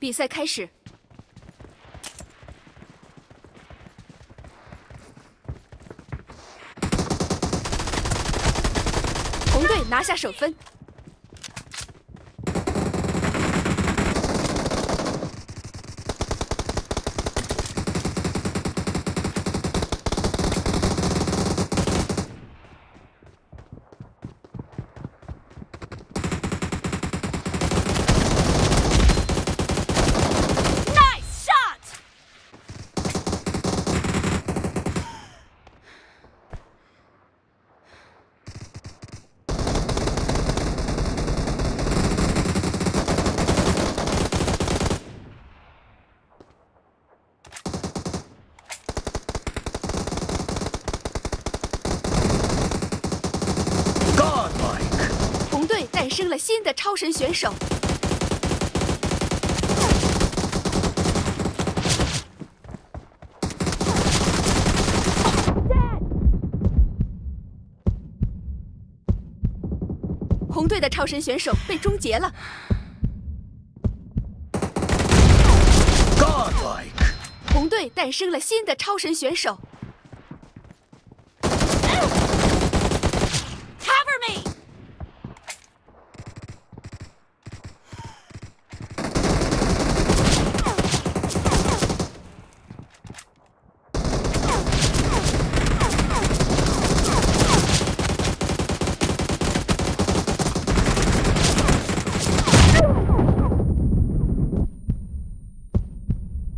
比赛开始。 红队拿下首分。Nice shot！ 生了新的超神选手。红队的超神选手被终结了。Godlike。红队诞生了新的超神选手。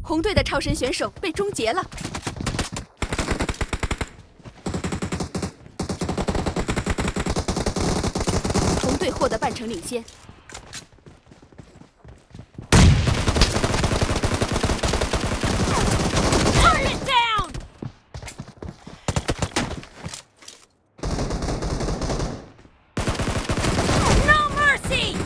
红队的超神选手被终结了。红队获得半程领先。Turn it down！ No mercy！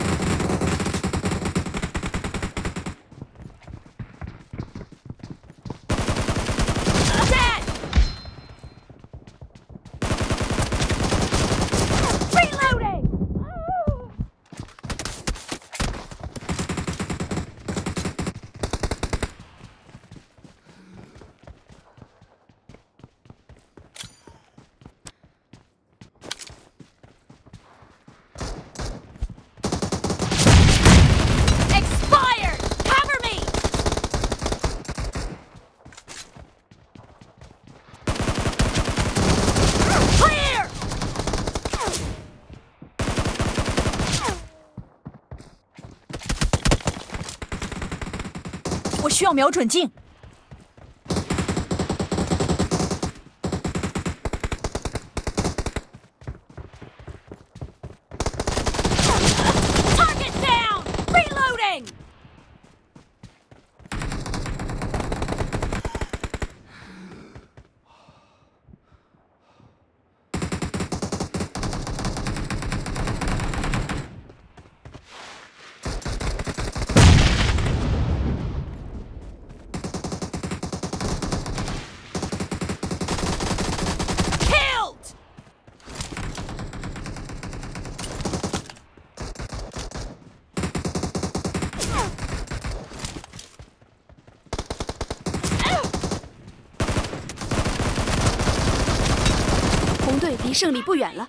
我需要瞄准镜。Target down, reloading. 离胜利不远了。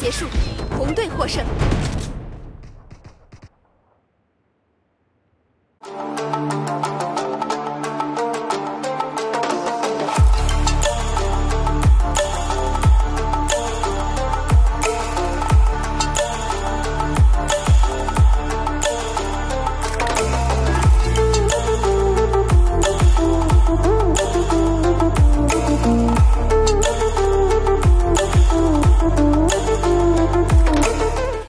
结束，红队获胜。